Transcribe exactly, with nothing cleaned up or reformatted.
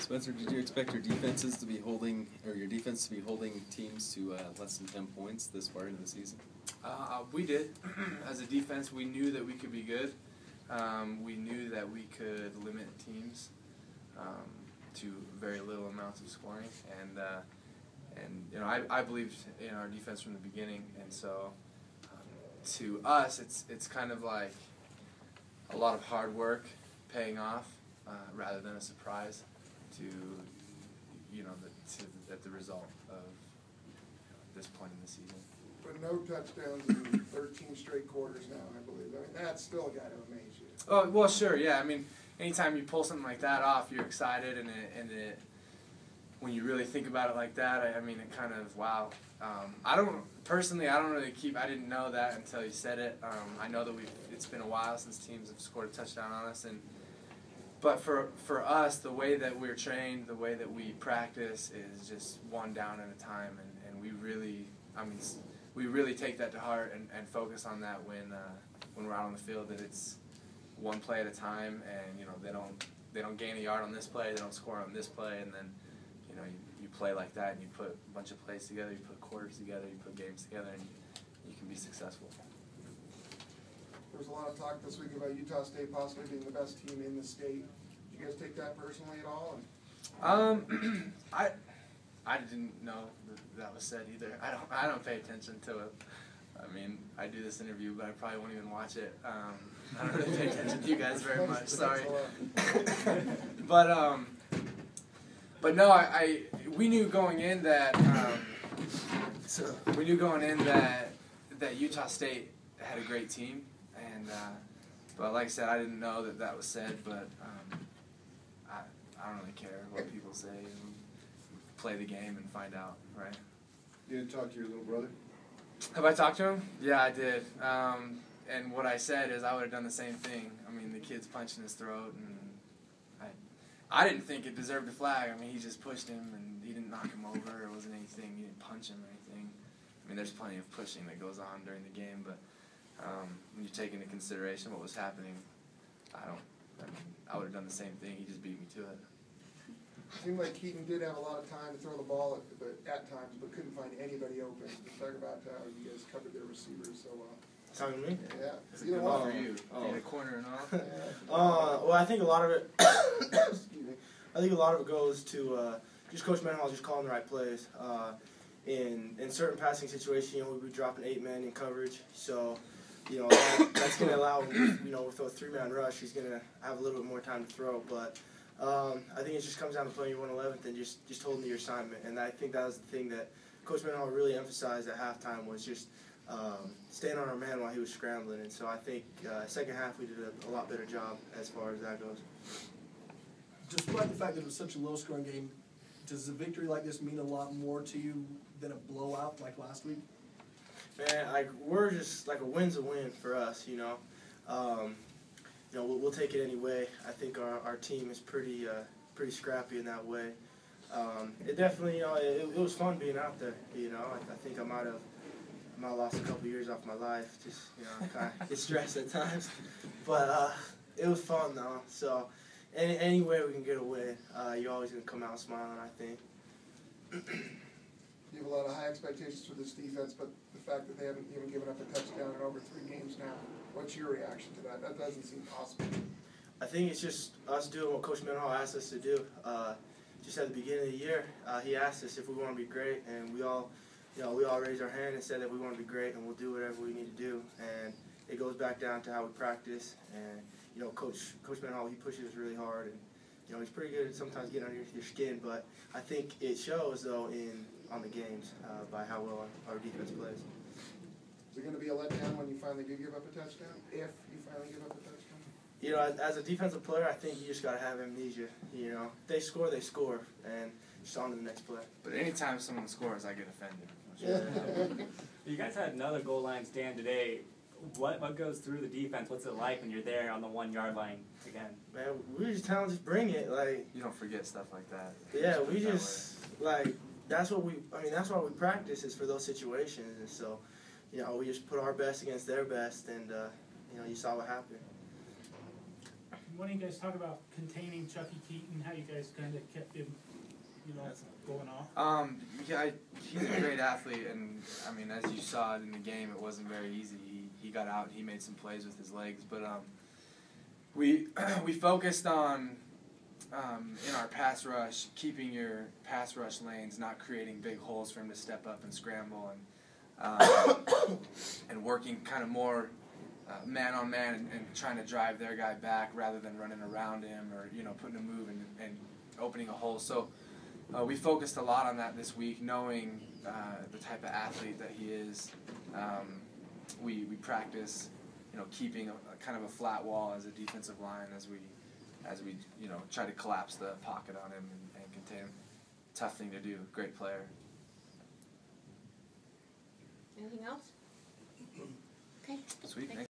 Spencer, did you expect your defenses to be holding, or your defense to be holding teams to uh, less than ten points this far into the season? Uh, we did. As a defense, we knew that we could be good. Um, we knew that we could limit teams um, to very little amounts of scoring, and uh, and you know I, I believed in our defense from the beginning, and so um, to us, it's it's kind of like a lot of hard work paying off uh, rather than a surprise. To you know, the, to the, at the result of this point in the season. But no touchdowns in thirteen straight quarters now, I believe. I mean, that's still got to amaze you. Oh well, sure, yeah. I mean, anytime you pull something like that off, you're excited, and it, and it when you really think about it like that, I, I mean, it kind of wow. Um, I don't personally, I don't really keep. I didn't know that until you said it. Um, I know that we. It's been a while since teams have scored a touchdown on us, and. But for, for us, the way that we're trained, the way that we practice is just one down at a time, and, and we really, I mean, we really take that to heart and, and focus on that when uh, when we're out on the field. That it's one play at a time, and you know they don't they don't gain a yard on this play, they don't score on this play, and then you know you, you play like that, and you put a bunch of plays together, you put quarters together, you put games together, and you, you can be successful. There was a lot of talk this week about Utah State possibly being the best team in the state. Did you guys take that personally at all? Um, I, I didn't know that, that was said either. I don't, I don't pay attention to it. I mean, I do this interview, but I probably won't even watch it. Um, I don't really pay attention to you guys very much. Sorry. but um, but no, I, I we knew going in that um, so we knew going in that that Utah State had a great team. And, uh, but like I said, I didn't know that that was said, but um, I, I don't really care what people say. And play the game and find out, right? You didn't talk to your little brother? Have I talked to him? Yeah, I did. Um, and what I said is I would have done the same thing. I mean, the kid's punching his throat, and I, I didn't think it deserved a flag. I mean, he just pushed him, and he didn't knock him over. It wasn't anything. He didn't punch him or anything. I mean, there's plenty of pushing that goes on during the game, but... Um, when you take into consideration what was happening, I don't. I mean, I would have done the same thing. He just beat me to it. It seemed like Keaton did have a lot of time to throw the ball at, but at times, but couldn't find anybody open. Just talk about how you guys covered their receivers so well. Talking to me? Yeah. It's a good ball for you. Oh. In the corner and all. Yeah. Uh, well, I think a lot of it. Excuse me. I think a lot of it goes to uh, just Coach Menhall just calling the right plays. Uh, in in certain passing situations, you know, we'd be dropping eight men in coverage, so. You know, that's going to allow, you know, with a three-man rush, he's going to have a little bit more time to throw. But um, I think it just comes down to playing your one eleventh and just, just holding to your assignment. And I think that was the thing that Coach Menhall really emphasized at halftime was just um, staying on our man while he was scrambling. And so I think uh, second half we did a, a lot better job as far as that goes. Despite the fact that it was such a low-scoring game, does a victory like this mean a lot more to you than a blowout like last week? Man, like we're just like a win's a win for us, you know. Um, you know, we'll, we'll take it any way. I think our, our team is pretty uh, pretty scrappy in that way. Um, it definitely, you know, it, it was fun being out there. You know, I, I think I might have I might have lost a couple years off my life, just you know, kind of get stressed at times. But uh, it was fun though. So any any way we can get a win, uh, you're always gonna come out smiling, I think. You have a lot of high expectations for this defense, but the fact that they haven't even given up a touchdown in over three games now, what's your reaction to that? That doesn't seem possible. I think it's just us doing what Coach Menhall asked us to do. Uh, just at the beginning of the year, uh, he asked us if we want to be great, and we all, you know, we all raised our hand and said that we want to be great, and we'll do whatever we need to do. And it goes back down to how we practice. And you know, Coach Coach Menhall, he pushes really hard, and you know, he's pretty good at sometimes getting under your, your skin. But I think it shows though in on the games uh, by how well our, our defense plays. Is it going to be a letdown when you finally do give up a touchdown? If you finally give up a touchdown? You know, as, as a defensive player, I think you just got to have amnesia. You know, if they score, they score, and just on to the next play. But anytime someone scores, I get offended. Yeah. You guys had another goal line stand today. What what goes through the defense? What's it like when you're there on the one yard line again? Man, we were just telling them just bring it. Like you don't forget stuff like that. Yeah, just we just like. That's what we. I mean, that's why we practice is for those situations, and so, you know, we just put our best against their best, and uh, you know, you saw what happened. why don't you guys talk about containing Chucky Keaton? How you guys kind of kept him, you know, going off? Um, yeah, I, he's a great athlete, and I mean, as you saw in the game, it wasn't very easy. He he got out, and he made some plays with his legs, but um, we we focused on. Um, in our pass rush, keeping your pass rush lanes, not creating big holes for him to step up and scramble, and um, and working kind of more uh, man on man and, and trying to drive their guy back rather than running around him or you know putting a move and, and opening a hole. So uh, we focused a lot on that this week, knowing uh, the type of athlete that he is. Um, we we practice, you know, keeping a, a kind of a flat wall as a defensive line as we. as we, you know, try to collapse the pocket on him and, and contain him. Tough thing to do. Great player. Anything else? Okay. Sweet. Thanks.